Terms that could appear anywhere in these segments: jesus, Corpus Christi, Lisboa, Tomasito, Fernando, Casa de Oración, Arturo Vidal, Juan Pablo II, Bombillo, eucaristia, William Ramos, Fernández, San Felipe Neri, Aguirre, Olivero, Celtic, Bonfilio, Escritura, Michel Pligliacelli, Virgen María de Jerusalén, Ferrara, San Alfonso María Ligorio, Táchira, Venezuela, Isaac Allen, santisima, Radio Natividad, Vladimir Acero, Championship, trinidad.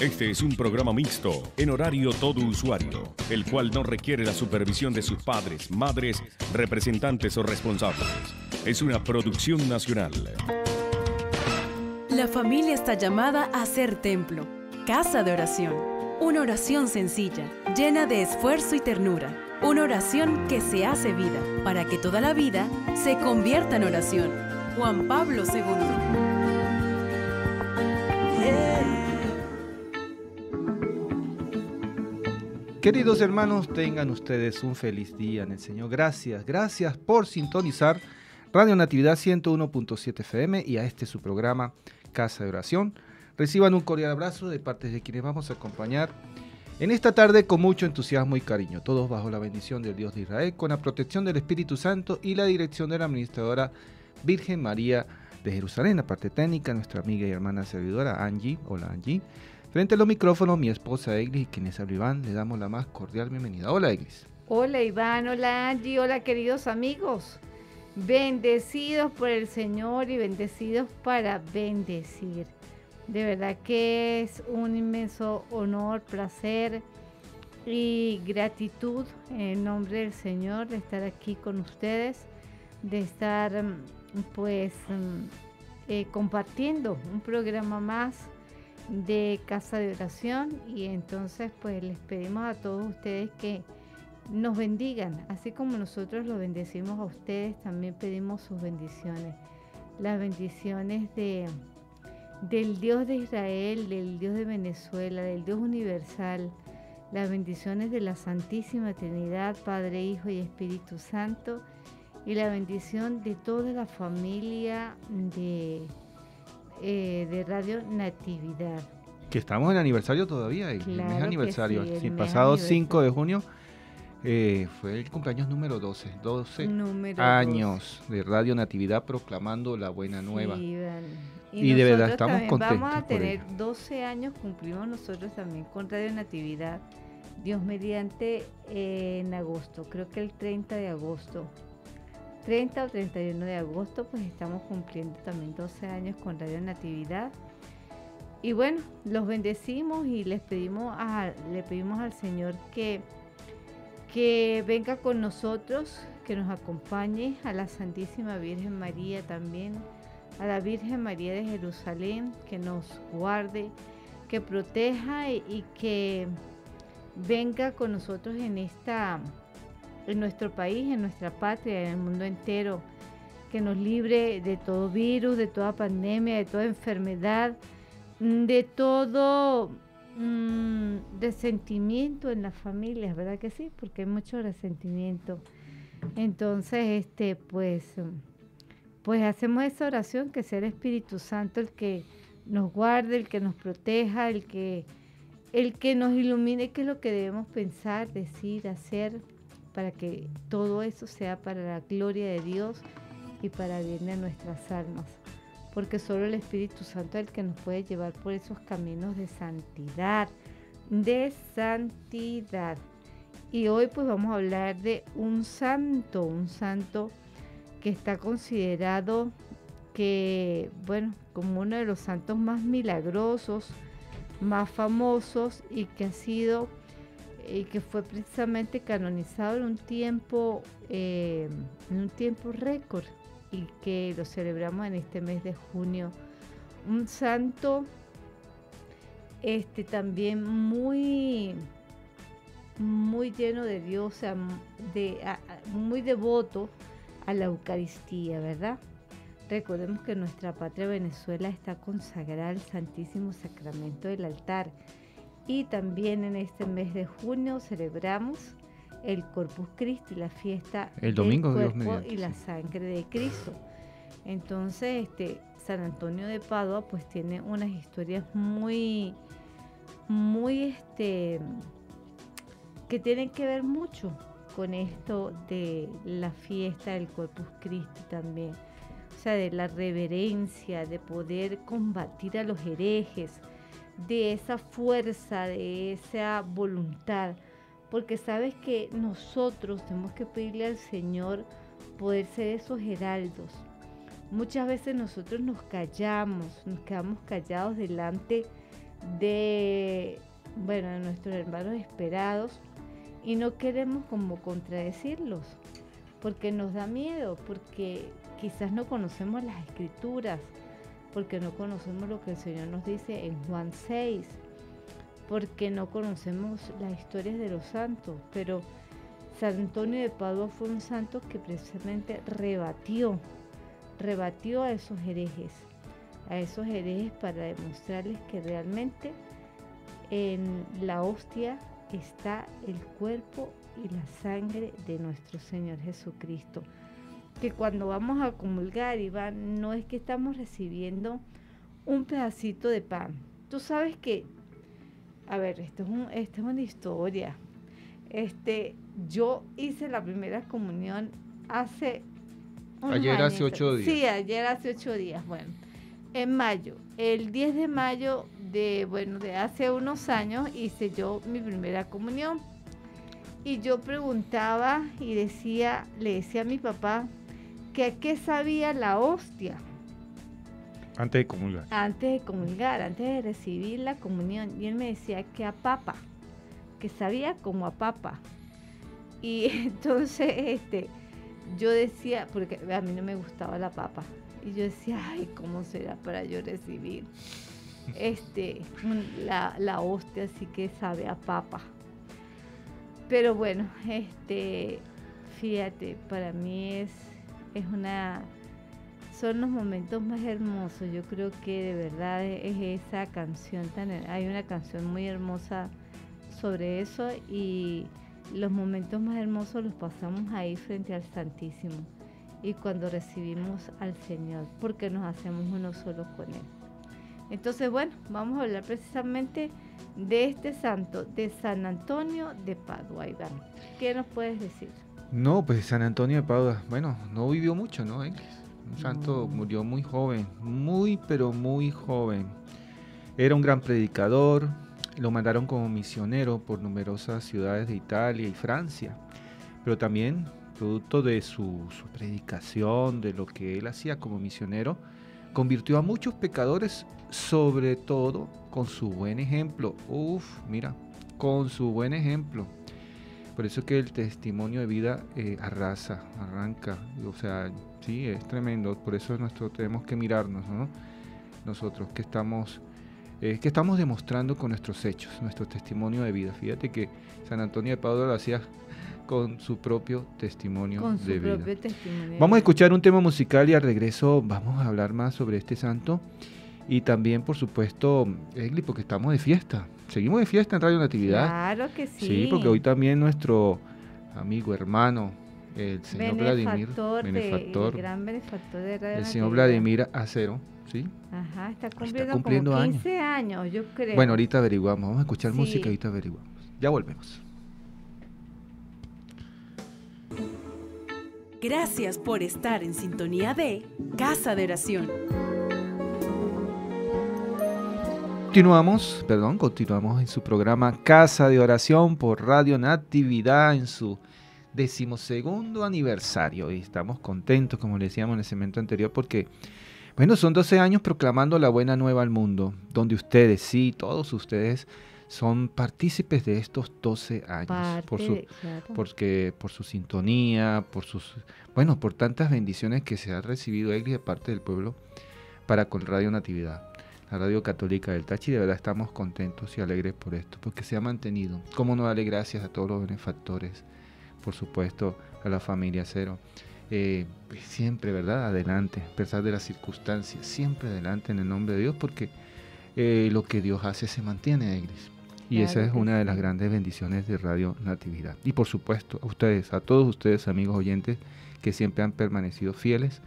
Este es un programa mixto, en horario todo usuario, el cual no requiere la supervisión de sus padres, madres, representantes o responsables. Es una producción nacional. La familia está llamada a ser templo, casa de oración. Una oración sencilla, llena de esfuerzo y ternura. Una oración que se hace vida, para que toda la vida se convierta en oración. Juan Pablo II. Queridos hermanos, tengan ustedes un feliz día en el Señor. Gracias, gracias por sintonizar Radio Natividad 101.7 FM y a este su programa Casa de Oración. Reciban un cordial abrazo de parte de quienes vamos a acompañar en esta tarde con mucho entusiasmo y cariño. Todos bajo la bendición del Dios de Israel, con la protección del Espíritu Santo y la dirección de la administradora Virgen María de Jerusalén. La parte técnica, nuestra amiga y hermana servidora Angie. Hola Angie. Frente a los micrófonos, mi esposa Eglis y quienes habla Iván, le damos la más cordial bienvenida. Hola Eglis. Hola Iván, hola Angie, hola queridos amigos. Bendecidos por el Señor y bendecidos para bendecir. De verdad que es un inmenso honor, placer y gratitud en nombre del Señor de estar aquí con ustedes, de estar pues compartiendo un programa más de Casa de Oración, y entonces pues les pedimos a todos ustedes que nos bendigan, así como nosotros los bendecimos a ustedes, también pedimos sus bendiciones, las bendiciones del Dios de Israel, del Dios de Venezuela, del Dios universal, las bendiciones de la Santísima Trinidad, Padre, Hijo y Espíritu Santo, y la bendición de toda la familia de Radio Natividad. Que estamos en aniversario todavía, el claro mes aniversario. Sí, el mes pasado aniversario. 5 de junio fue el cumpleaños número 12 años de Radio Natividad proclamando la buena nueva. Sí, vale. Y de verdad estamos contentos. Vamos a tener 12 años, cumplimos nosotros también con Radio Natividad, Dios mediante, en agosto, creo que el 30 de agosto. 30 o 31 de agosto, pues estamos cumpliendo también 12 años con Radio Natividad. Y bueno, los bendecimos y le pedimos al Señor que venga con nosotros, que nos acompañe, a la Santísima Virgen María también, a la Virgen María de Jerusalén, que nos guarde, que proteja y que venga con nosotros en nuestro país, en nuestra patria, en el mundo entero, que nos libre de todo virus, de toda pandemia, de toda enfermedad, de todo resentimiento en las familias, ¿verdad que sí? Porque hay mucho resentimiento. Entonces, pues hacemos esa oración, que sea el Espíritu Santo el que nos guarde, el que nos proteja, el que nos ilumine qué es lo que debemos pensar, decir, hacer, para que todo eso sea para la gloria de Dios y para bien de nuestras almas, porque solo el Espíritu Santo es el que nos puede llevar por esos caminos de santidad, Y hoy pues vamos a hablar de un santo que está considerado que, bueno, como uno de los santos más milagrosos, más famosos y que fue precisamente canonizado en un tiempo récord, y que lo celebramos en este mes de junio. Un santo también muy, muy lleno de Dios, o sea, muy devoto a la Eucaristía, ¿verdad? Recordemos que nuestra patria Venezuela está consagrada al Santísimo Sacramento del altar. Y también en este mes de junio celebramos el Corpus Christi, la fiesta del cuerpo y la sangre de Cristo. Entonces, San Antonio de Padua pues tiene unas historias muy, muy, que tienen que ver mucho con esto de la fiesta del Corpus Christi también. O sea, de la reverencia, de poder combatir a los herejes, de esa fuerza, de esa voluntad, porque sabes que nosotros tenemos que pedirle al Señor poder ser esos heraldos. Muchas veces nosotros nos callamos, nos quedamos callados delante de nuestros hermanos esperados, y no queremos como contradecirlos, porque nos da miedo, porque quizás no conocemos las escrituras, porque no conocemos lo que el Señor nos dice en Juan 6, porque no conocemos las historias de los santos. Pero San Antonio de Padua fue un santo que precisamente rebatió a esos herejes, para demostrarles que realmente en la hostia está el cuerpo y la sangre de nuestro Señor Jesucristo. Que cuando vamos a comulgar, Iván, no es que estamos recibiendo un pedacito de pan. Tú sabes que, a ver, esto es una historia. Yo hice la primera comunión hace unos años. Ayer hace 8 días. Sí, ayer hace 8 días, bueno. En mayo, el 10 de mayo de hace unos años hice yo mi primera comunión. Y yo preguntaba y le decía a mi papá que a qué sabía la hostia. Antes de comulgar, antes de recibir la comunión. Y él me decía que a papa, que sabía como a papa. Y entonces yo decía, porque a mí no me gustaba la papa. Y yo decía, ay, ¿cómo será para yo recibir la hostia así que sabe a papa? Pero bueno, fíjate, para mí son los momentos más hermosos. Yo creo que de verdad es esa canción hay una canción muy hermosa sobre eso, y los momentos más hermosos los pasamos ahí frente al Santísimo, y cuando recibimos al Señor, porque nos hacemos uno solo con Él. Entonces, bueno, vamos a hablar precisamente de este santo, de San Antonio de Padua, Iván. ¿Qué nos puedes decir? No, pues San Antonio de Padua, bueno, no vivió mucho, ¿no? Un santo, murió muy joven, pero muy joven. Era un gran predicador, lo mandaron como misionero por numerosas ciudades de Italia y Francia, pero también producto de su predicación, de lo que él hacía como misionero, convirtió a muchos pecadores, sobre todo con su buen ejemplo. Con su buen ejemplo. Por eso es que el testimonio de vida arranca. O sea, sí, es tremendo. Por eso tenemos que mirarnos, ¿no? Nosotros que estamos demostrando con nuestros hechos, nuestro testimonio de vida. Fíjate que San Antonio de Padua lo hacía con su propio testimonio de vida. Vamos a escuchar un tema musical y al regreso vamos a hablar más sobre este santo. Y también, por supuesto, Egli, porque estamos de fiesta. Seguimos de fiesta en Radio Natividad. Claro que sí. Sí, porque hoy también nuestro amigo, hermano, el señor benefactor de Radio Natividad, el señor Vladimir Acero, ¿sí? Ajá, está cumpliendo como 15 años, yo creo. Bueno, ahorita averiguamos. Vamos a escuchar música y ahorita averiguamos. Ya volvemos. Gracias por estar en sintonía de Casa de Oración. Continuamos en su programa Casa de Oración por Radio Natividad en su 12º aniversario. Y estamos contentos, como le decíamos en el segmento anterior, porque son 12 años proclamando la buena nueva al mundo, donde ustedes, sí, todos ustedes, son partícipes de estos 12 años, porque por su sintonía, por tantas bendiciones que se ha recibido Egli de parte del pueblo para con Radio Natividad, la radio católica del Táchira. De verdad estamos contentos y alegres por esto, porque se ha mantenido. Cómo no darle gracias a todos los benefactores, por supuesto a la familia Acero, siempre, ¿verdad?, adelante, a pesar de las circunstancias, siempre adelante en el nombre de Dios, porque lo que Dios hace se mantiene, Eglis. Y esa es una de las grandes bendiciones de Radio Natividad. Y por supuesto, a todos ustedes, amigos oyentes, que siempre han permanecido fieles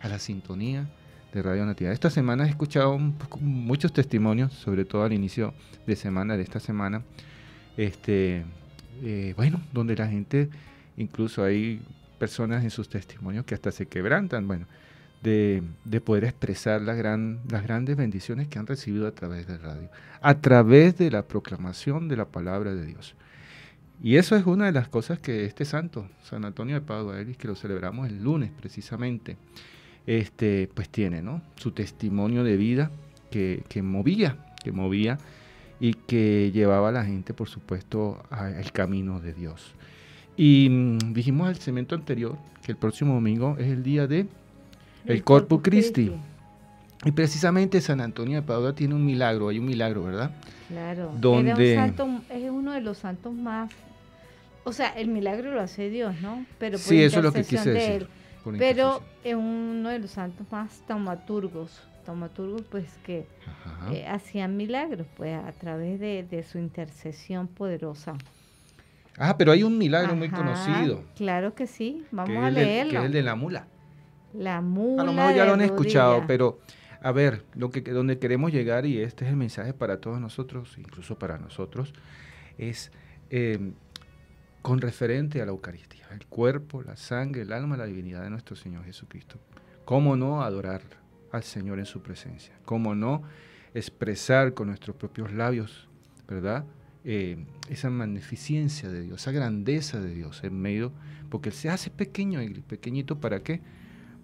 a la sintonía de Radio Natividad. Esta semana he escuchado muchos testimonios, sobre todo al inicio de semana, de esta semana, donde la gente, incluso hay personas en sus testimonios que hasta se quebrantan, de poder expresar las grandes bendiciones que han recibido a través de radio, a través de la proclamación de la palabra de Dios. Y eso es una de las cosas que este santo, San Antonio de Padua, que lo celebramos el lunes precisamente, tiene, ¿no?, su testimonio de vida que movía que movía y que llevaba a la gente, por supuesto, al camino de Dios. Y dijimos al segmento anterior que el próximo domingo es el día de el Corpus Christi. Y precisamente San Antonio de Padua tiene un milagro, hay un milagro, ¿verdad? Claro, donde es uno de los santos más, o sea, el milagro lo hace Dios, ¿no? Pero por sí, eso es lo que quise decir. Pero es uno de los santos más taumaturgos pues que hacían milagros, pues a través de su intercesión poderosa. Ah, pero hay un milagro muy conocido. Claro que sí, vamos a leerlo. Que es el de la mula. La mula. A lo mejor ya lo han escuchado, pero a ver, donde queremos llegar, y este es el mensaje para todos nosotros, incluso para nosotros, es con referente a la Eucaristía, el cuerpo, la sangre, el alma, la divinidad de nuestro Señor Jesucristo. ¿Cómo no adorar al Señor en su presencia? ¿Cómo no expresar con nuestros propios labios, ¿verdad?, esa magnificencia de Dios, esa grandeza de Dios en medio, porque Él se hace pequeño, pequeñito, ¿para qué?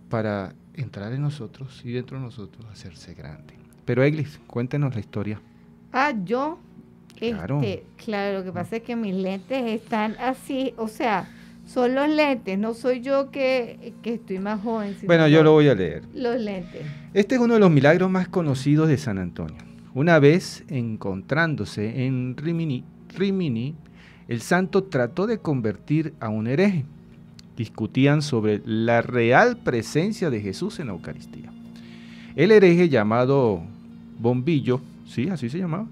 Para entrar en nosotros y dentro de nosotros hacerse grande. Pero Eglis, cuéntenos la historia. Ah, yo, claro, lo que pasa es que mis lentes están así, o sea, son los lentes, no soy yo que estoy más joven. Bueno, yo lo voy a leer. Los lentes. Este es uno de los milagros más conocidos de San Antonio. Una vez encontrándose en Rimini, el santo trató de convertir a un hereje. Discutían sobre la real presencia de Jesús en la Eucaristía. El hereje llamado Bombillo, sí, así se llamaba,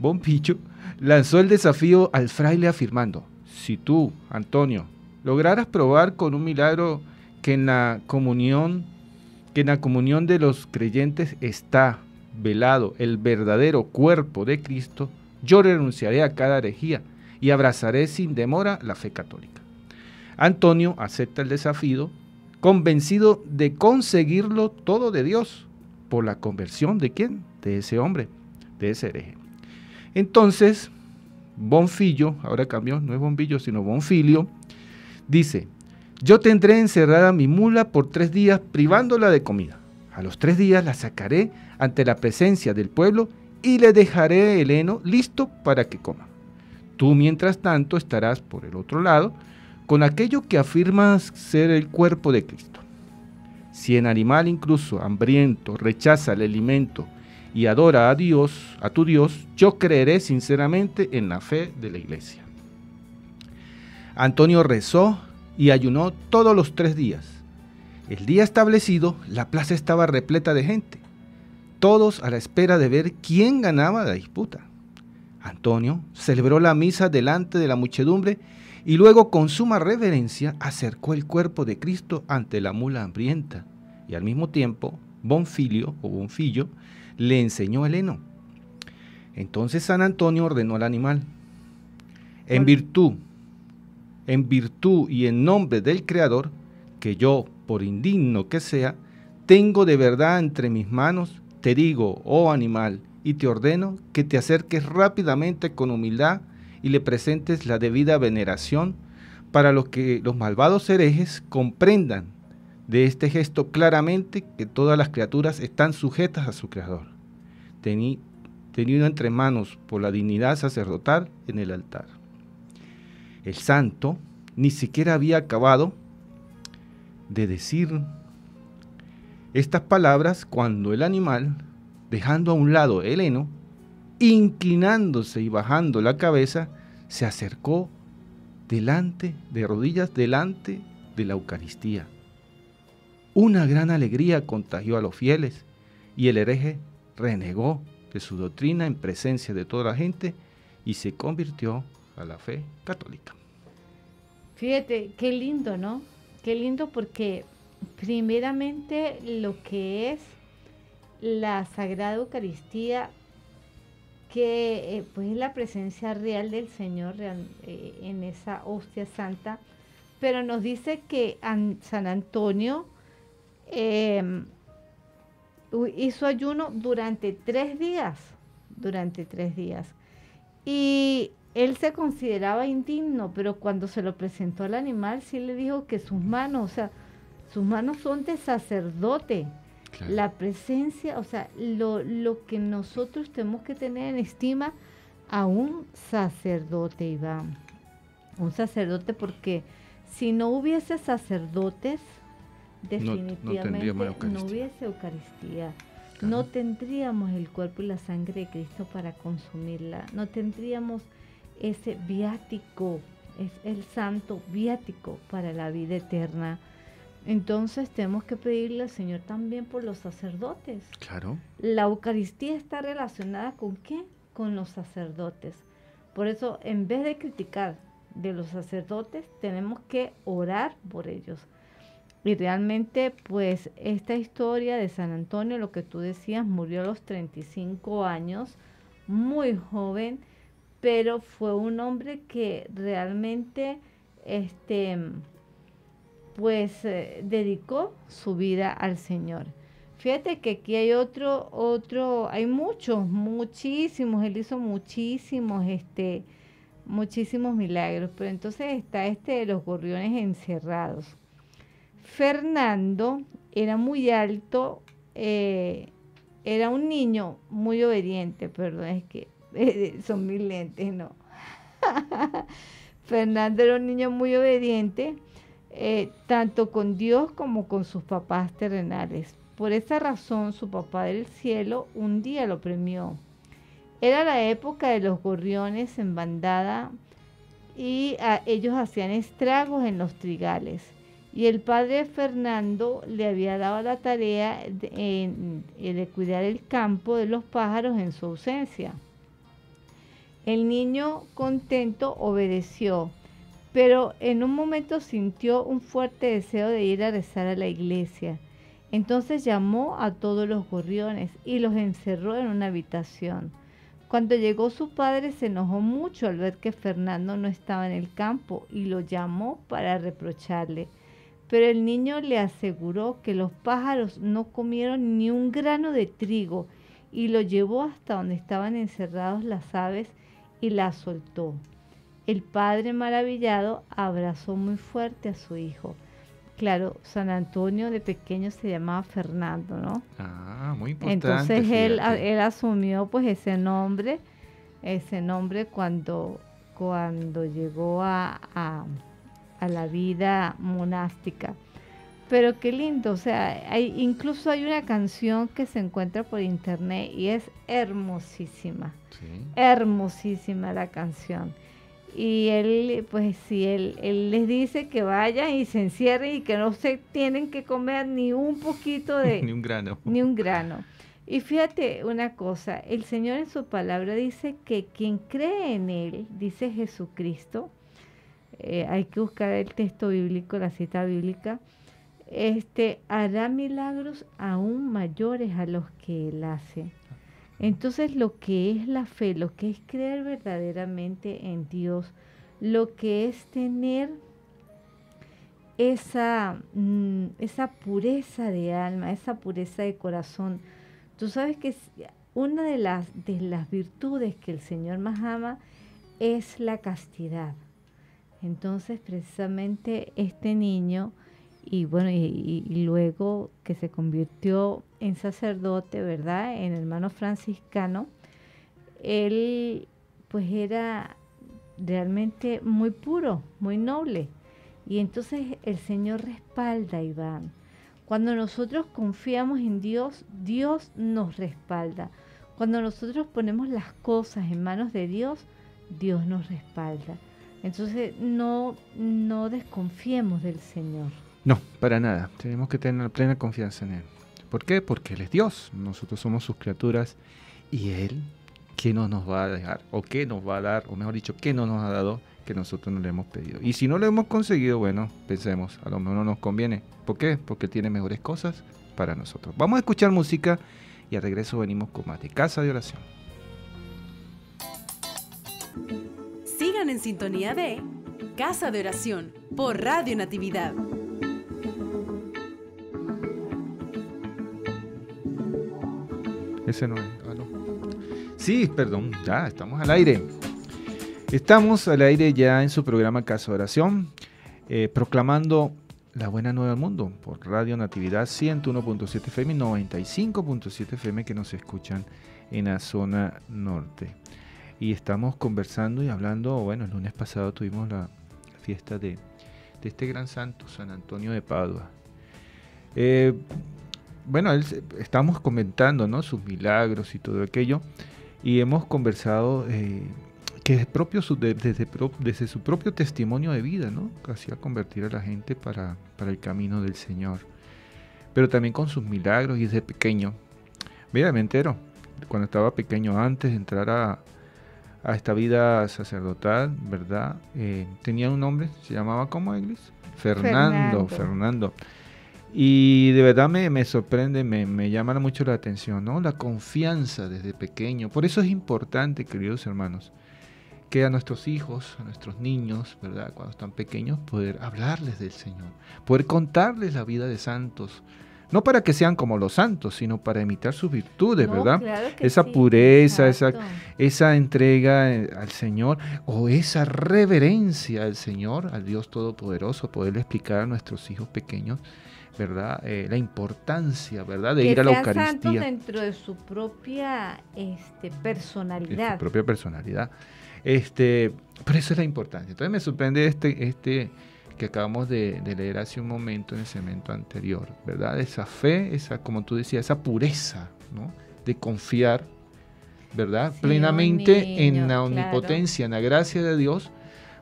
Bombillo, lanzó el desafío al fraile afirmando: si tú, Antonio, lograras probar con un milagro que en la comunión de los creyentes está velado el verdadero cuerpo de Cristo, yo renunciaré a cada herejía y abrazaré sin demora la fe católica. Antonio acepta el desafío, convencido de conseguirlo todo de Dios, por la conversión de ¿quién? De ese hombre, de ese hereje. Entonces, Bonfilio, ahora cambió, no es Bombillo, sino Bonfilio, dice: yo tendré encerrada mi mula por 3 días, privándola de comida. A los 3 días la sacaré ante la presencia del pueblo y le dejaré el heno listo para que coma. Tú, mientras tanto, estarás por el otro lado con aquello que afirmas ser el cuerpo de Cristo. Si el animal, incluso hambriento, rechaza el alimento y adora a Dios, a tu Dios, yo creeré sinceramente en la fe de la Iglesia. Antonio rezó y ayunó todos los 3 días. El día establecido, la plaza estaba repleta de gente, todos a la espera de ver quién ganaba la disputa. Antonio celebró la misa delante de la muchedumbre y luego, con suma reverencia, acercó el cuerpo de Cristo ante la mula hambrienta, y al mismo tiempo Bonfilio le enseñó el heno. Entonces San Antonio ordenó al animal: en virtud y en nombre del Creador, que yo, por indigno que sea, tengo de verdad entre mis manos, te digo, oh animal, y te ordeno que te acerques rápidamente con humildad y le presentes la debida veneración, para lo que los malvados herejes comprendan de este gesto claramente que todas las criaturas están sujetas a su Creador, tenido entre manos por la dignidad sacerdotal en el altar. El santo ni siquiera había acabado de decir estas palabras cuando el animal, dejando a un lado el heno, inclinándose y bajando la cabeza, se acercó de rodillas delante de la Eucaristía. Una gran alegría contagió a los fieles, y el hereje renegó de su doctrina en presencia de toda la gente y se convirtió a la fe católica. Fíjate, qué lindo, ¿no? Qué lindo, porque primeramente lo que es la Sagrada Eucaristía, que pues es la presencia real del Señor en esa hostia santa, pero nos dice que San Antonio hizo ayuno durante 3 días, y él se consideraba indigno, pero cuando se lo presentó al animal, sí le dijo que sus manos, o sea, sus manos son de sacerdote. Claro. La presencia, o sea, lo que nosotros tenemos que tener en estima a un sacerdote, Iván. Un sacerdote, porque si no hubiese sacerdotes, definitivamente no hubiese Eucaristía. Claro. No tendríamos el cuerpo y la sangre de Cristo para consumirla. No tendríamos ese viático, es el santo viático para la vida eterna. Entonces tenemos que pedirle al Señor también por los sacerdotes. Claro. La Eucaristía está relacionada ¿con qué? Con los sacerdotes. Por eso, en vez de criticar de los sacerdotes, tenemos que orar por ellos. Y realmente, pues, esta historia de San Antonio, lo que tú decías, murió a los 35 años, muy joven, pero fue un hombre que realmente, pues, dedicó su vida al Señor. Fíjate que aquí hay hay muchísimos, él hizo muchísimos milagros, pero entonces está de los gorriones encerrados. Fernando era muy alto, era un niño muy obediente, perdón, es que son mis lentes, no. Fernando era un niño muy obediente, tanto con Dios como con sus papás terrenales. Por esa razón, su papá del cielo un día lo premió. Era la época de los gorriones en bandada y ellos hacían estragos en los trigales. Y el padre Fernando le había dado la tarea de cuidar el campo de los pájaros en su ausencia. El niño contento obedeció, pero en un momento sintió un fuerte deseo de ir a rezar a la iglesia. Entonces llamó a todos los gorriones y los encerró en una habitación. Cuando llegó su padre, se enojó mucho al ver que Fernando no estaba en el campo y lo llamó para reprocharle. Pero el niño le aseguró que los pájaros no comieron ni un grano de trigo y lo llevó hasta donde estaban encerrados las aves y las soltó. El padre, maravillado, abrazó muy fuerte a su hijo. Claro, San Antonio de pequeño se llamaba Fernando, ¿no? Ah, muy importante. Entonces él asumió pues ese nombre cuando llegó a la vida monástica. Pero qué lindo, o sea, incluso hay una canción que se encuentra por internet y es hermosísima, sí. Hermosísima la canción. Y él, pues sí, él les dice que vayan y se encierren y que no se tienen que comer ni un poquito de... ni un grano. Ni un grano. Y fíjate una cosa, el Señor en su palabra dice que quien cree en Él, dice Jesucristo, hay que buscar el texto bíblico, la cita bíblica, hará milagros aún mayores a los que Él hace. Entonces, lo que es la fe, lo que es creer verdaderamente en Dios, lo que es tener esa pureza de alma, esa pureza de corazón. Tú sabes que una de las virtudes que el Señor más ama es la castidad. Entonces, precisamente este niño, y bueno, y luego que se convirtió en sacerdote, ¿verdad?, en hermano franciscano, él pues era realmente muy puro, muy noble. Y entonces el Señor respalda, Iván. Cuando nosotros confiamos en Dios, Dios nos respalda. Cuando nosotros ponemos las cosas en manos de Dios, Dios nos respalda. Entonces no desconfiemos del Señor. No, para nada. Tenemos que tener plena confianza en Él. ¿Por qué? Porque Él es Dios. Nosotros somos sus criaturas. Y Él, ¿qué no nos va a dejar? ¿O qué nos va a dar? O mejor dicho, ¿qué no nos ha dado que nosotros no le hemos pedido? Y si no lo hemos conseguido, bueno, pensemos, a lo mejor no nos conviene. ¿Por qué? Porque tiene mejores cosas para nosotros. Vamos a escuchar música y al regreso venimos con más de Casa de Oración. Sigan en sintonía de Casa de Oración por Radio Natividad. Ese no es. Ah, no. Sí, perdón, ya estamos al aire. Estamos al aire ya en su programa Casa de Oración, proclamando La Buena Nueva del Mundo, por Radio Natividad 101.7 FM y 95.7 FM que nos escuchan en la zona norte. Y estamos conversando y hablando, bueno, el lunes pasado tuvimos la fiesta de este gran santo, San Antonio de Padua. Bueno, estamos comentando, ¿no?, sus milagros y todo aquello, y hemos conversado que desde su propio testimonio de vida, ¿no?, hacía convertir a la gente para el camino del Señor, pero también con sus milagros y desde pequeño. Mira, me entero, cuando estaba pequeño, antes de entrar a esta vida sacerdotal, ¿verdad? Tenía un nombre, se llamaba ¿cómo, Iglesia? Fernando. Y de verdad me sorprende, me llama mucho la atención, ¿no?, la confianza desde pequeño. Por eso es importante, queridos hermanos, que a nuestros hijos, a nuestros niños, ¿verdad?, cuando están pequeños, poder hablarles del Señor, poder contarles la vida de santos. No para que sean como los santos, sino para imitar sus virtudes, no, ¿verdad? Claro que esa sí, pureza, esa entrega al Señor, o esa reverencia al Señor, al Dios Todopoderoso, poderle explicar a nuestros hijos pequeños, ¿verdad?, la importancia, ¿verdad?, de que ir a la Eucaristía. Que sean santos dentro de su propia personalidad. De su propia personalidad. Por eso es la importancia. Entonces me sorprende este que acabamos de leer hace un momento en el segmento anterior, ¿verdad? Esa fe, como tú decías, esa pureza, ¿no?, de confiar, ¿verdad?, sí, plenamente en la omnipotencia, claro, en la gracia de Dios.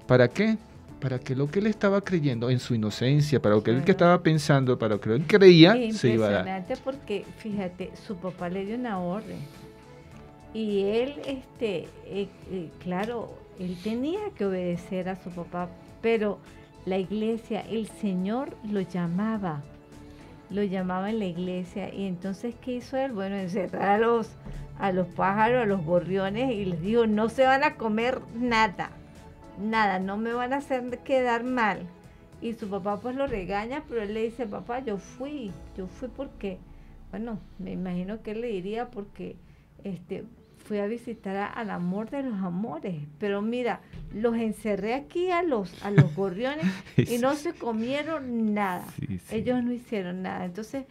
¿Para qué? Para que lo que él estaba creyendo en su inocencia, para lo que él que estaba pensando, para lo que él creía, se iba a dar. Impresionante, porque, fíjate, su papá le dio una orden y él, claro, él tenía que obedecer a su papá, pero la iglesia, el Señor lo llamaba en la iglesia. Y entonces, ¿qué hizo él? Bueno, encerrar a los pájaros, a los gorriones, y les dijo, no se van a comer nada, no me van a hacer quedar mal. Y su papá pues lo regaña, pero él le dice, papá, yo fui porque, bueno, me imagino que él le diría, porque fui a visitar al amor de los amores, pero mira, los encerré aquí a los gorriones y no se comieron nada. Sí, sí. Ellos no hicieron nada. Entonces,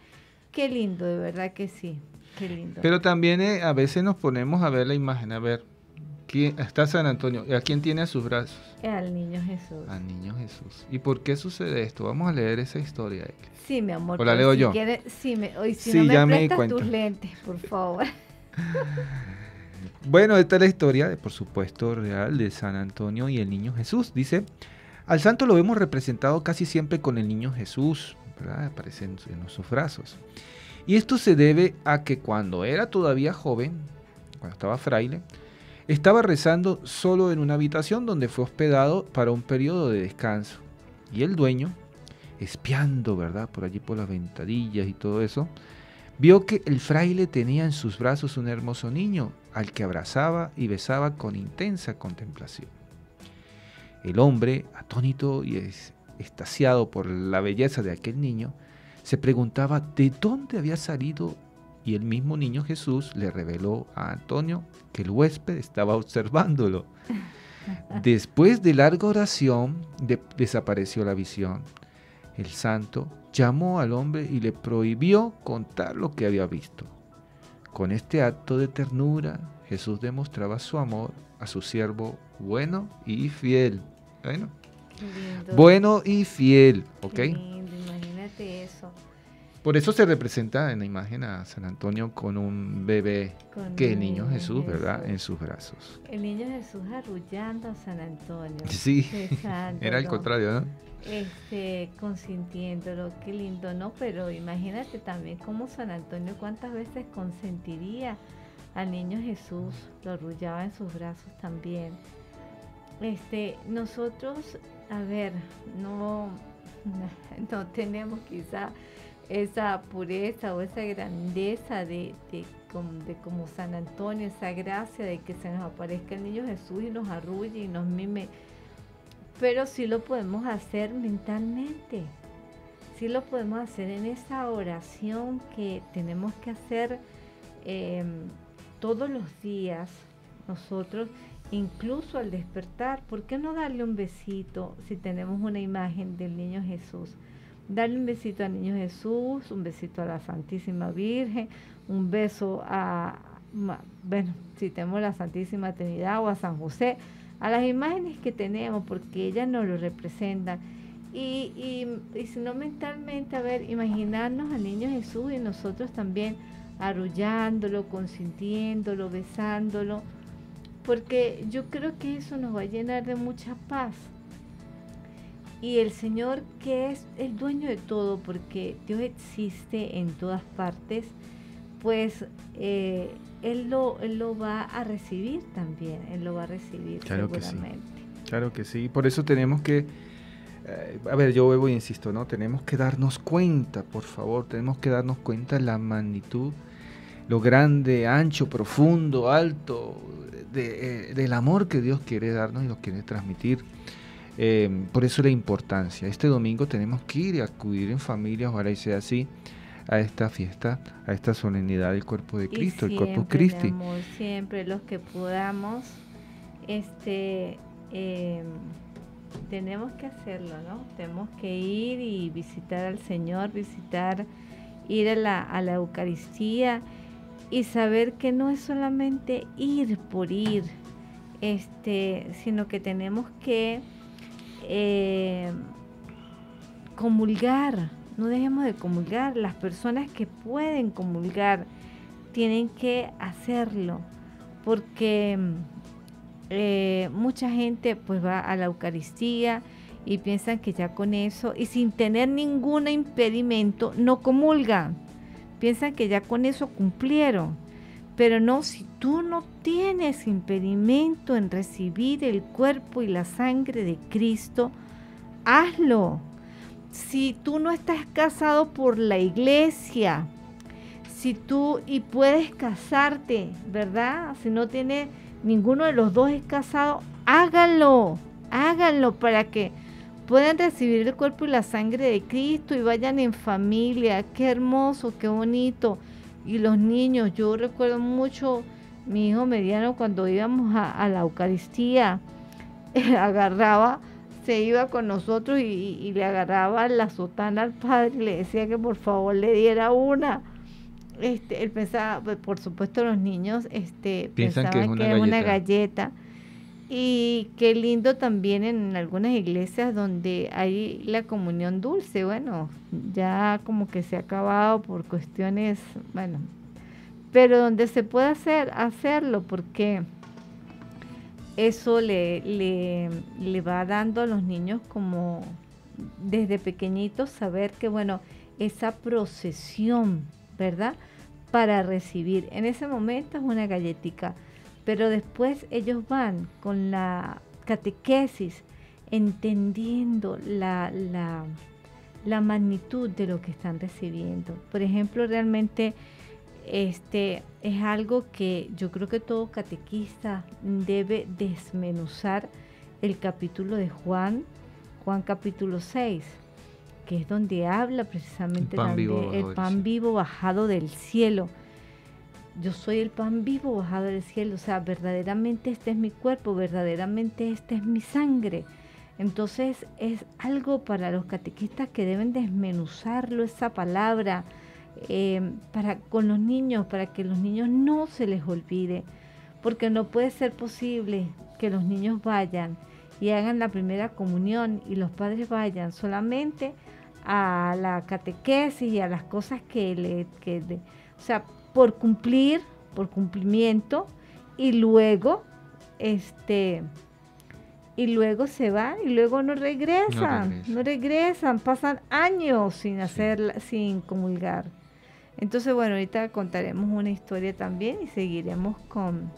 qué lindo, de verdad que sí, qué lindo. Pero también a veces nos ponemos a ver la imagen, a ver, ¿quién está San Antonio? ¿A quién tiene a sus brazos? Al niño Jesús. Al niño Jesús. ¿Y por qué sucede esto? Vamos a leer esa historia. Sí, mi amor. ¿O la leo yo? Si no me prestas tus lentes, por favor. Bueno, esta es la historia, por supuesto, real de San Antonio y el niño Jesús. Dice, al santo lo vemos representado casi siempre con el niño Jesús, ¿verdad? Aparece en nuestros brazos. Y esto se debe a que cuando era todavía joven, cuando estaba fraile, estaba rezando solo en una habitación donde fue hospedado para un periodo de descanso. Y el dueño, espiando, ¿verdad?, por allí por las ventadillas y todo eso, vio que el fraile tenía en sus brazos un hermoso niño, al que abrazaba y besaba con intensa contemplación. El hombre, atónito y extasiado por la belleza de aquel niño, se preguntaba de dónde había salido, y el mismo niño Jesús le reveló a Antonio que el huésped estaba observándolo. Después de larga oración, desapareció la visión. El santo llamó al hombre y le prohibió contar lo que había visto. Con este acto de ternura, Jesús demostraba su amor a su siervo bueno y fiel. Bueno, bueno y fiel, ¿ok? Qué lindo, imagínate eso. Por eso se representa en la imagen a San Antonio con un bebé, que el niño Jesús, ¿verdad?, en sus brazos. El niño Jesús arrullando a San Antonio. Sí, era el contrario, ¿no? Consintiéndolo, qué lindo, ¿no? Pero imagínate también cómo San Antonio, cuántas veces consentiría al niño Jesús, lo arrullaba en sus brazos también. Nosotros, a ver, no tenemos quizá esa pureza o esa grandeza de como San Antonio, esa gracia de que se nos aparezca el niño Jesús y nos arrulle y nos mime, pero sí lo podemos hacer mentalmente, sí lo podemos hacer en esa oración que tenemos que hacer todos los días nosotros, incluso al despertar. ¿Por qué no darle un besito si tenemos una imagen del niño Jesús? darle un besito al Niño Jesús, un besito a la Santísima Virgen, un beso a, bueno, si tenemos la Santísima Trinidad, o a San José, a las imágenes que tenemos, porque ellas nos lo representan. Y si no, mentalmente, a ver, imaginarnos al Niño Jesús y nosotros también arrullándolo, consintiéndolo, besándolo, porque yo creo que eso nos va a llenar de mucha paz. Y el Señor, que es el dueño de todo, porque Dios existe en todas partes, pues Él lo va a recibir también, Él lo va a recibir seguramente. Claro que sí, por eso tenemos que, a ver, yo vuelvo e insisto, ¿no? Tenemos que darnos cuenta, por favor, tenemos que darnos cuenta la magnitud, lo grande, ancho, profundo, alto, del amor que Dios quiere darnos y lo quiere transmitir. Por eso la importancia. Este domingo tenemos que ir y acudir en familia, ojalá y sea así, a esta fiesta, a esta solemnidad del cuerpo de Cristo, siempre, el Corpus Christi. Amor, siempre los que podamos, tenemos que hacerlo, ¿no? Tenemos que ir y visitar al Señor, ir a la Eucaristía y saber que no es solamente ir por ir, sino que tenemos que comulgar. No dejemos de comulgar. Las personas que pueden comulgar tienen que hacerlo, porque mucha gente pues va a la Eucaristía y piensan que ya con eso, y sin tener ningún impedimento, no comulgan. Piensan que ya con eso cumplieron. Pero no, si tú no tienes impedimento en recibir el cuerpo y la sangre de Cristo, hazlo. Si tú no estás casado por la iglesia, y puedes casarte, ¿verdad? Si no tiene ninguno de los dos es casado, háganlo para que puedan recibir el cuerpo y la sangre de Cristo y vayan en familia. Qué hermoso, qué bonito. Y los niños, yo recuerdo mucho mi hijo mediano cuando íbamos a la Eucaristía, se iba con nosotros y le agarraba la sotana al padre y le decía que por favor le diera una. Él pensaba, por supuesto los niños pensaban que era una galleta. Y qué lindo también en algunas iglesias donde hay la comunión dulce. Bueno, ya como que se ha acabado por cuestiones, bueno, pero donde se puede hacerlo, porque eso le va dando a los niños, como desde pequeñitos, saber que, bueno, esa procesión, ¿verdad? Para recibir. En ese momento es una galletita. Pero después ellos van con la catequesis, entendiendo la magnitud de lo que están recibiendo. Por ejemplo, realmente es algo que yo creo que todo catequista debe desmenuzar, el capítulo de Juan capítulo 6, que es donde habla precisamente el pan vivo bajado del cielo. Yo soy el pan vivo bajado del cielo, o sea, verdaderamente este es mi cuerpo, verdaderamente esta es mi sangre. Entonces es algo para los catequistas que deben desmenuzarlo, esa palabra, con los niños, para que los niños no se les olvide, porque no puede ser posible que los niños vayan y hagan la primera comunión y los padres vayan solamente a la catequesis y a las cosas o sea, por cumplimiento, y luego se van y luego no regresan, pasan años sin comulgar. Entonces, bueno, ahorita contaremos una historia también y seguiremos con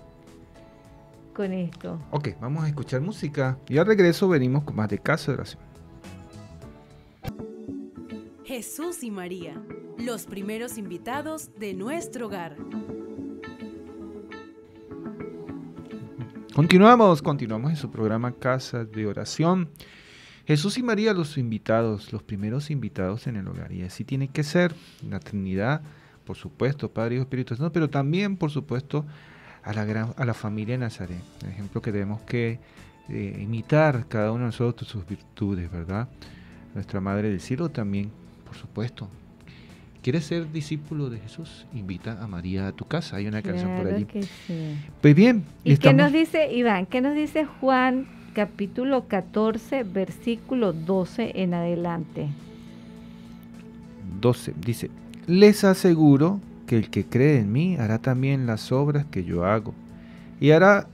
esto. Ok, vamos a escuchar música y al regreso venimos con más de Casa de Oración. Jesús y María, los primeros invitados de nuestro hogar. Continuamos en su programa Casa de Oración. Jesús y María, los primeros invitados en el hogar. Y así tiene que ser, la Trinidad, por supuesto, Padre, Hijo, Espíritu Santo, pero también, por supuesto, a la familia de Nazaret. El ejemplo que tenemos que imitar cada uno de nosotros, sus virtudes, ¿verdad? nuestra Madre del Cielo también, por supuesto. ¿Quieres ser discípulo de Jesús? Invita a María a tu casa. Hay una canción por allí. Que sí. Pues bien. ¿Y qué nos dice, Iván? ¿Qué nos dice Juan capítulo 14, versículo 12 en adelante? 12 dice: les aseguro que el que cree en mí hará también las obras que yo hago, y hará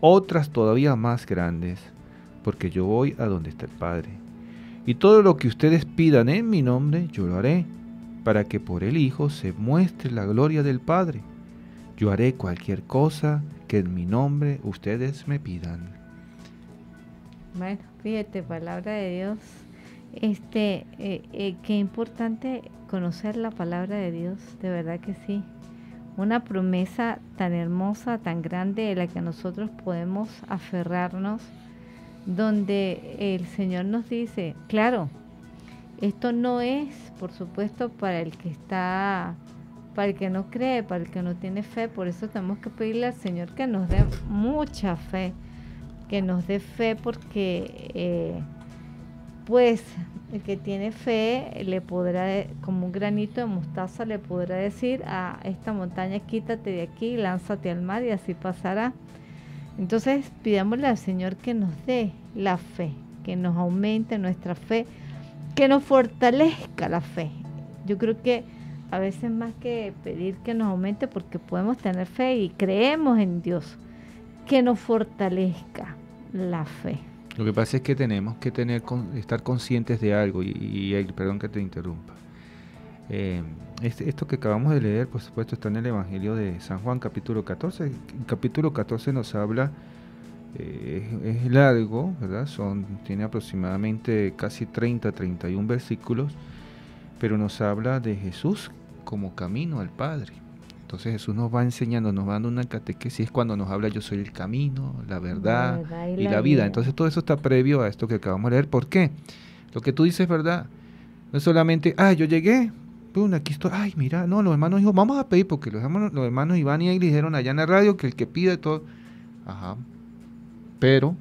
otras todavía más grandes, porque yo voy a donde está el Padre. Y todo lo que ustedes pidan en mi nombre, yo lo haré, para que por el Hijo se muestre la gloria del Padre. Yo haré cualquier cosa que en mi nombre ustedes me pidan. Bueno, fíjate, palabra de Dios. Qué importante conocer la palabra de Dios, de verdad que sí. Una promesa tan hermosa, tan grande, de la que nosotros podemos aferrarnos, donde el Señor nos dice, claro, esto no es, por supuesto, para el que está, para el que no cree, para el que no tiene fe. Por eso tenemos que pedirle al Señor que nos dé mucha fe, que nos dé fe, porque pues el que tiene fe le podrá, como un granito de mostaza, le podrá decir a esta montaña, quítate de aquí, lánzate al mar, y así pasará. Entonces pidámosle al Señor que nos dé la fe, que nos aumente nuestra fe, que nos fortalezca la fe. Yo creo que a veces más que pedir que nos aumente, porque podemos tener fe y creemos en Dios, que nos fortalezca la fe. Lo que pasa es que tenemos que estar conscientes de algo, perdón que te interrumpa. Esto que acabamos de leer, por supuesto, está en el Evangelio de San Juan, capítulo 14. El capítulo 14 nos habla, es largo, ¿verdad? Tiene aproximadamente casi 30, 31 versículos, pero nos habla de Jesús como camino al Padre. Entonces Jesús nos va enseñando, nos va dando una catequesis, es cuando nos habla: yo soy el camino, la verdad y la vida. Entonces todo eso está previo a esto que acabamos de leer. ¿Por qué? Lo que tú dices es verdad. No es solamente, yo llegué, pum, aquí estoy, mira, no, los hermanos dijo, vamos a pedir, porque los hermanos Iván y él dijeron allá en la radio que el que pide todo, ajá, pero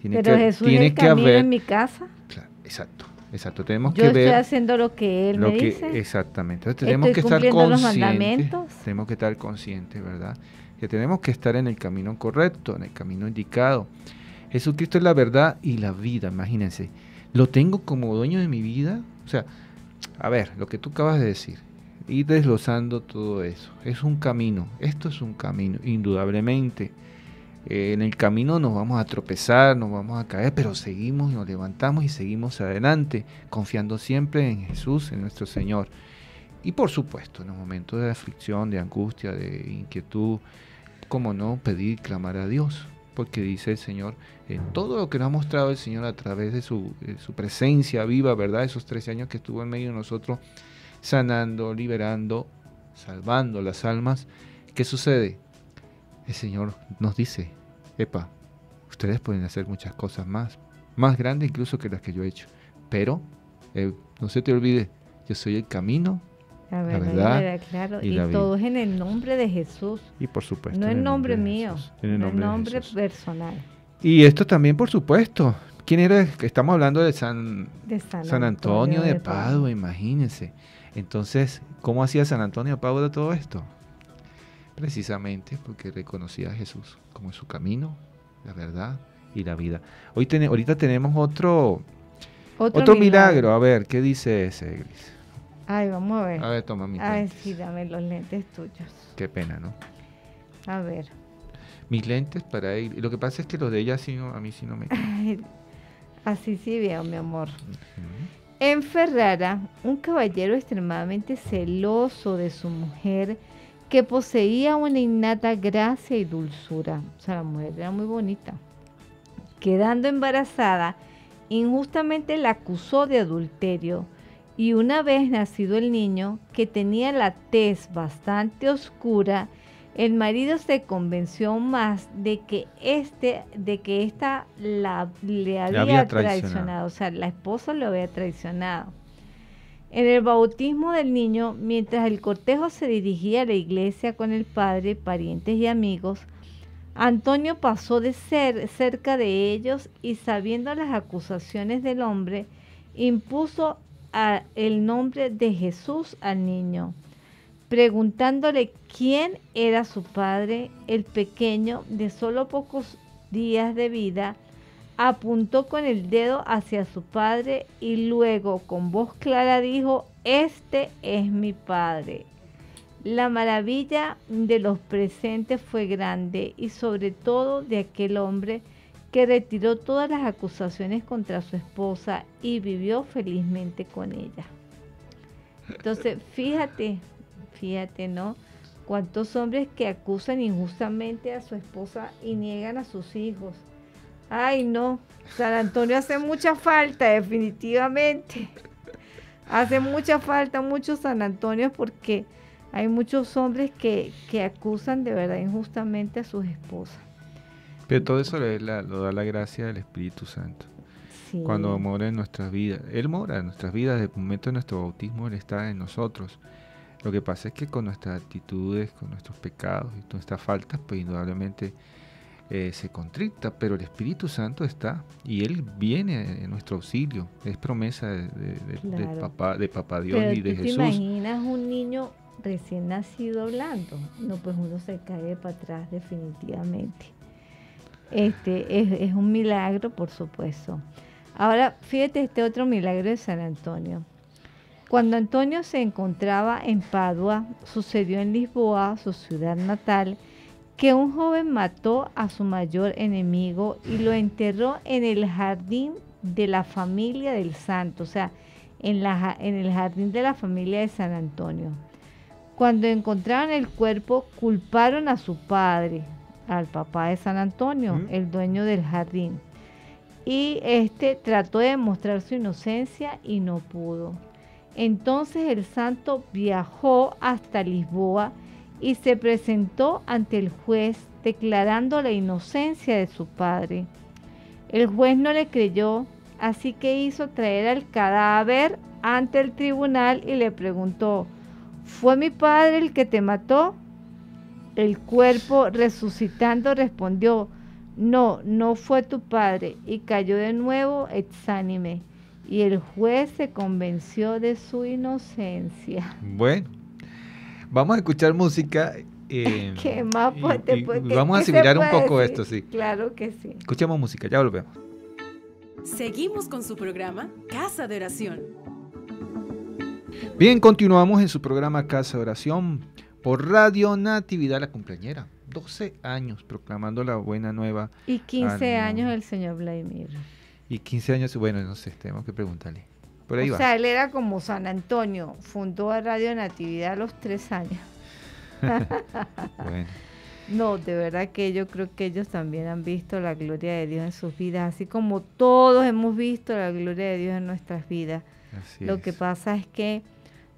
tiene que haber en mi casa. Claro, exacto, tenemos que ver. Yo estoy haciendo lo que él me dice. Exactamente. Entonces tenemos que estar conscientes. Tenemos que estar conscientes, ¿verdad? Que tenemos que estar en el camino correcto, en el camino indicado. Jesucristo es la verdad y la vida, imagínense. Lo tengo como dueño de mi vida. O sea, a ver, lo que tú acabas de decir, ir desglosando todo eso. Es un camino, esto es un camino, indudablemente. En el camino nos vamos a tropezar, nos vamos a caer, pero seguimos, nos levantamos y seguimos adelante, confiando siempre en Jesús, en nuestro Señor. Y por supuesto, en los momentos de aflicción, de angustia, de inquietud, cómo no pedir, clamar a Dios, porque dice el Señor, todo lo que nos ha mostrado el Señor a través de su presencia viva, ¿verdad? Esos 13 años que estuvo en medio de nosotros, sanando, liberando, salvando las almas. ¿Qué sucede? El Señor nos dice, epa, ustedes pueden hacer muchas cosas más grandes incluso que las que yo he hecho, pero no se te olvide, yo soy el camino, la verdad claro, y la vida. Todo es en el nombre de Jesús. Y por supuesto, no en el nombre mío, en el nombre personal. Y esto también, por supuesto, ¿quién era? Estamos hablando de San Antonio de Padua, imagínense. Entonces, ¿cómo hacía San Antonio de Padua todo esto? Precisamente porque reconocía a Jesús como su camino, la verdad y la vida. Ahorita tenemos otro milagro. A ver, ¿qué dice ese, Gris? Vamos a ver. A ver, toma mis lentes. Sí, dame los lentes tuyos. Qué pena, ¿no? A ver. Mis lentes para ir. Lo que pasa es que los de ella a mí sí no me quedan. Así sí veo, mi amor. Uh-huh. En Ferrara, un caballero extremadamente celoso de su mujer, que poseía una innata gracia y dulzura, o sea, la mujer era muy bonita, quedando embarazada, injustamente la acusó de adulterio, y una vez nacido el niño, que tenía la tez bastante oscura, el marido se convenció más de que ésta le había traicionado, o sea, la esposa lo había traicionado. En el bautismo del niño, mientras el cortejo se dirigía a la iglesia con el padre, parientes y amigos, Antonio pasó de ser cerca de ellos y, sabiendo las acusaciones del hombre, impuso el nombre de Jesús al niño, preguntándole quién era su padre. El pequeño, de solo pocos días de vida, apuntó con el dedo hacia su padre y luego con voz clara dijo: este es mi padre. La maravilla de los presentes fue grande, y sobre todo de aquel hombre que retiró todas las acusaciones contra su esposa y vivió felizmente con ella. Entonces, fíjate, ¿no? Cuántos hombres que acusan injustamente a su esposa y niegan a sus hijos. Ay, no, San Antonio hace mucha falta, definitivamente. Hace mucha falta muchos San Antonios, porque hay muchos hombres que acusan de verdad injustamente a sus esposas. Pero todo eso lo da la gracia del Espíritu Santo. Sí. Cuando mora en nuestras vidas. Él mora en nuestras vidas. Desde el momento de nuestro bautismo, Él está en nosotros. Lo que pasa es que con nuestras actitudes, con nuestros pecados y nuestras faltas, pues indudablemente se contrita, pero el Espíritu Santo está y Él viene en nuestro auxilio. Es promesa claro, de Papá Dios y de Jesús. ¿Te imaginas un niño recién nacido hablando? No, pues uno se cae para atrás definitivamente. Es un milagro, por supuesto. Ahora, fíjate este otro milagro de San Antonio. Cuando Antonio se encontraba en Padua, sucedió en Lisboa, su ciudad natal, que un joven mató a su mayor enemigo y lo enterró en el jardín de la familia del santo, o sea, en el jardín de la familia de San Antonio. Cuando encontraron el cuerpo, culparon a su padre, al papá de San Antonio, el dueño del jardín, y este trató de demostrar su inocencia y no pudo. Entonces el santo viajó hasta Lisboa y se presentó ante el juez, declarando la inocencia de su padre. El juez no le creyó, así que hizo traer al cadáver ante el tribunal y le preguntó: ¿fue mi padre el que te mató? El cuerpo, resucitando, respondió: no, no fue tu padre, y cayó de nuevo exánime, y el juez se convenció de su inocencia. Bueno, vamos a escuchar música. ¿Qué más vamos a asimilar un poco esto, sí. Claro que sí. Escuchemos música, ya volvemos. Seguimos con su programa Casa de Oración. Bien, continuamos en su programa Casa de Oración por Radio Natividad, la cumpleañera. 12 años proclamando la buena nueva. Y 15 años el señor Vladimir. Y 15 años, bueno, no sé, tenemos que preguntarle. O sea, él era como San Antonio, fundó a Radio Natividad a los 3 años. Bueno. No, de verdad que yo creo que ellos también han visto la gloria de Dios en sus vidas, así como todos hemos visto la gloria de Dios en nuestras vidas. Así lo es. Que pasa es que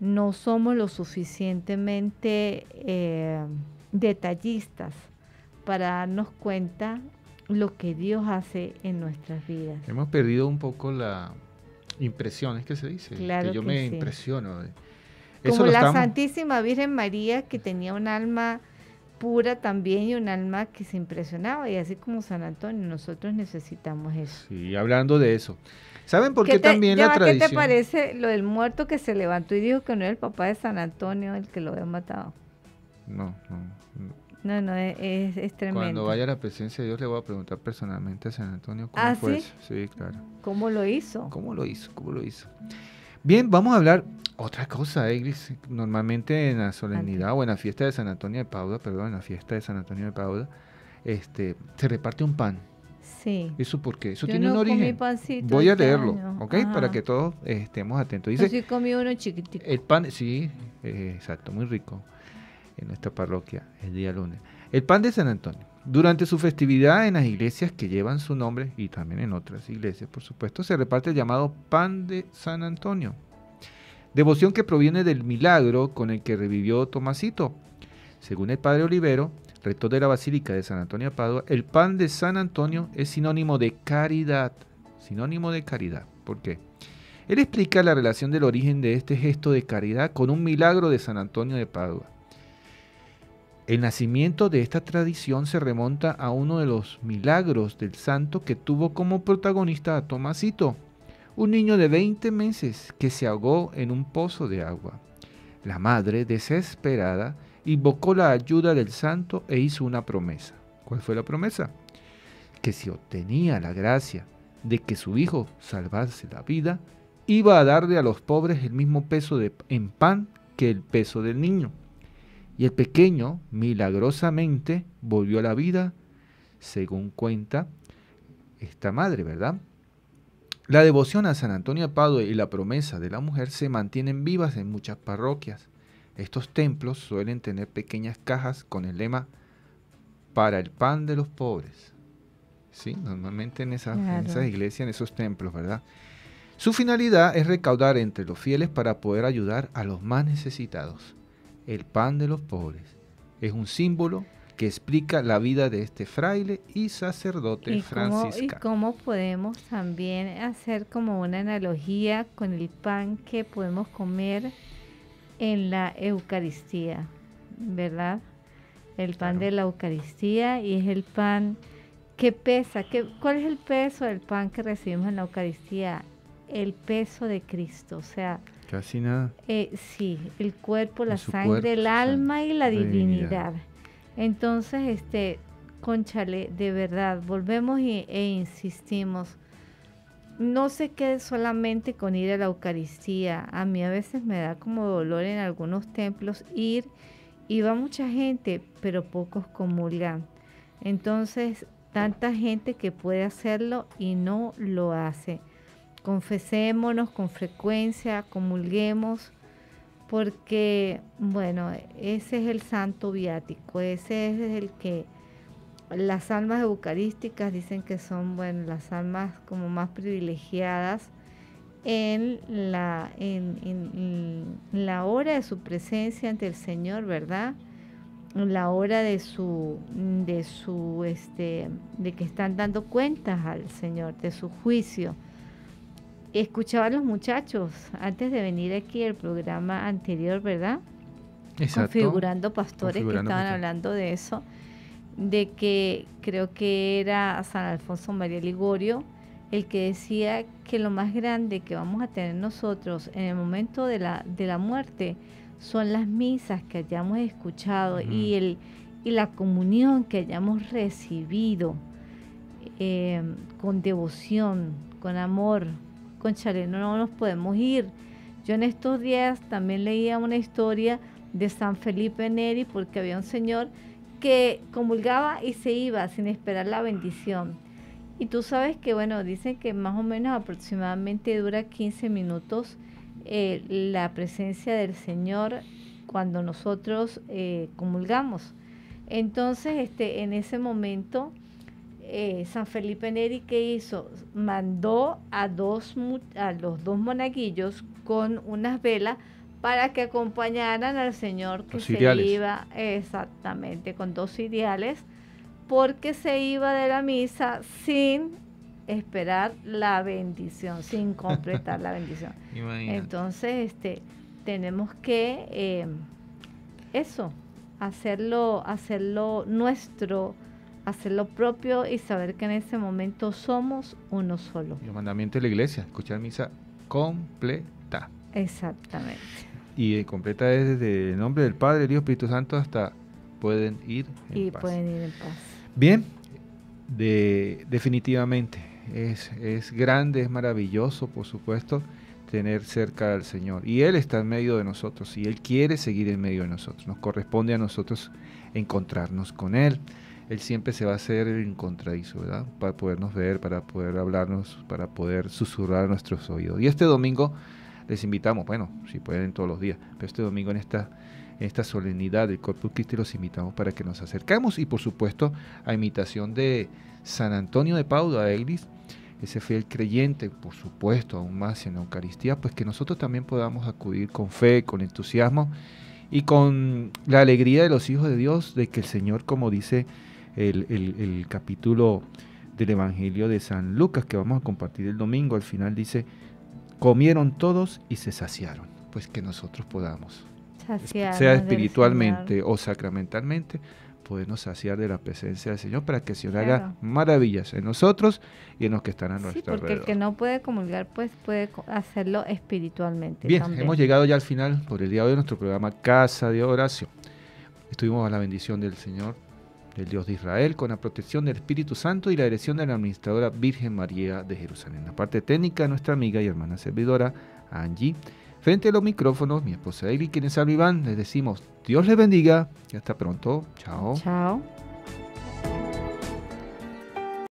no somos lo suficientemente detallistas para darnos cuenta lo que Dios hace en nuestras vidas. Hemos perdido un poco la... impresiones que se dice, claro que yo me impresiono. Eso como la Santísima Virgen María, que tenía un alma pura también y un alma que se impresionaba, y así como San Antonio, nosotros necesitamos eso. Sí, hablando de eso, ¿saben por qué también la tradición? ¿Qué te parece lo del muerto que se levantó y dijo que no era el papá de San Antonio el que lo había matado? No, es tremendo. Cuando vaya a la presencia de Dios le voy a preguntar personalmente a San Antonio cómo fue eso. Sí, claro. ¿Cómo lo hizo? Bien, vamos a hablar otra cosa, Eglis. Normalmente en la solemnidad o en la fiesta de San Antonio de Padua, se reparte un pan. Sí. ¿Eso por qué? Eso tiene un origen. Voy a leerlo, ¿ok? Ajá. Para que todos estemos atentos. Dice, yo sí comí uno chiquitico. El pan, sí, exacto, muy rico. En nuestra parroquia, el día lunes. El pan de San Antonio. Durante su festividad en las iglesias que llevan su nombre, y también en otras iglesias, por supuesto, se reparte el llamado pan de San Antonio. Devoción que proviene del milagro con el que revivió Tomasito. Según el padre Olivero, rector de la Basílica de San Antonio de Padua, el pan de San Antonio es sinónimo de caridad. Sinónimo de caridad. ¿Por qué? Él explica la relación del origen de este gesto de caridad con un milagro de San Antonio de Padua. El nacimiento de esta tradición se remonta a uno de los milagros del santo que tuvo como protagonista a Tomasito, un niño de 20 meses que se ahogó en un pozo de agua. La madre, desesperada, invocó la ayuda del santo e hizo una promesa. ¿Cuál fue la promesa? Que si obtenía la gracia de que su hijo salvase la vida, iba a darle a los pobres el mismo peso en pan que el peso del niño. Y el pequeño, milagrosamente, volvió a la vida, según cuenta esta madre, ¿verdad? La devoción a San Antonio de Padua y la promesa de la mujer se mantienen vivas en muchas parroquias. Estos templos suelen tener pequeñas cajas con el lema para el pan de los pobres. Sí, normalmente en esas iglesias, en esos templos, ¿verdad? Su finalidad es recaudar entre los fieles para poder ayudar a los más necesitados. El pan de los pobres es un símbolo que explica la vida de este fraile y sacerdote franciscano. ¿Y cómo podemos también hacer como una analogía con el pan que podemos comer en la Eucaristía, ¿verdad? El pan de la Eucaristía, y es el pan que pesa. ¿Cuál es el peso del pan que recibimos en la Eucaristía? El peso de Cristo, o sea, casi nada. Sí, el cuerpo, la sangre, el alma y la divinidad. Entonces, cónchale, de verdad, volvemos e insistimos. No se quede solamente con ir a la Eucaristía. A mí a veces me da como dolor en algunos templos ir, y va mucha gente, pero pocos comulgan. Entonces, tanta gente que puede hacerlo y no lo hace. Confesémonos con frecuencia, comulguemos, porque, bueno, ese es el santo viático, ese es el que las almas eucarísticas dicen que son, bueno, las almas como más privilegiadas en la hora de su presencia ante el Señor, ¿verdad? La hora de que están dando cuentas al Señor, de su juicio. Escuchaba a los muchachos antes de venir aquí el programa anterior, ¿verdad? Exacto. Configurando pastores, que estaban hablando de eso, de que creo que era San Alfonso María Ligorio el que decía que lo más grande que vamos a tener nosotros en el momento de la muerte son las misas que hayamos escuchado y la comunión que hayamos recibido con devoción, con amor. Conchale, no nos podemos ir. Yo en estos días también leía una historia de San Felipe Neri, porque había un señor que comulgaba y se iba sin esperar la bendición. Y tú sabes que, bueno, dicen que más o menos aproximadamente dura 15 minutos la presencia del Señor cuando nosotros comulgamos. Entonces, en ese momento, San Felipe Neri, ¿qué hizo? Mandó a los dos monaguillos con unas velas para que acompañaran al Señor que se iba, exactamente, con dos ciriales, porque se iba de la misa sin esperar la bendición, sin completar la bendición. Imagínate. Entonces, tenemos que hacerlo nuestro, hacer lo propio y saber que en ese momento somos uno solo. El mandamiento de la iglesia, escuchar misa completa. Exactamente. Y completa es desde el nombre del Padre, Dios, Espíritu Santo, hasta pueden ir en paz. Y pueden ir en paz. Bien, definitivamente es grande, es maravilloso, por supuesto, tener cerca al Señor. Y Él está en medio de nosotros y Él quiere seguir en medio de nosotros. Nos corresponde a nosotros encontrarnos con Él. Él siempre se va a hacer el encontradizo, ¿verdad? Para podernos ver, para poder hablarnos, para poder susurrar a nuestros oídos. Y este domingo les invitamos, bueno, si pueden todos los días, pero este domingo en esta solemnidad del Corpus Christi los invitamos para que nos acercamos. Y por supuesto, a imitación de San Antonio de Padua, ese fiel creyente, por supuesto, aún más en la Eucaristía, pues que nosotros también podamos acudir con fe, con entusiasmo y con la alegría de los hijos de Dios, de que el Señor, como dice el capítulo del Evangelio de San Lucas que vamos a compartir el domingo, al final dice: comieron todos y se saciaron. Pues que nosotros podamos, sea espiritualmente o sacramentalmente, podernos saciar de la presencia del Señor para que el Señor haga maravillas en nosotros y en los que están a nuestro alrededor. Sí, porque el que no puede comulgar, pues puede hacerlo espiritualmente. Bien, también hemos llegado ya al final por el día de hoy de nuestro programa Casa de Oración. Estuvimos a la bendición del Señor, del Dios de Israel, con la protección del Espíritu Santo y la dirección de la administradora Virgen María de Jerusalén. La parte técnica, nuestra amiga y hermana servidora, Angie. Frente a los micrófonos, mi esposa Eli, quienes habla Iván, les decimos Dios les bendiga y hasta pronto. Chao. Chao.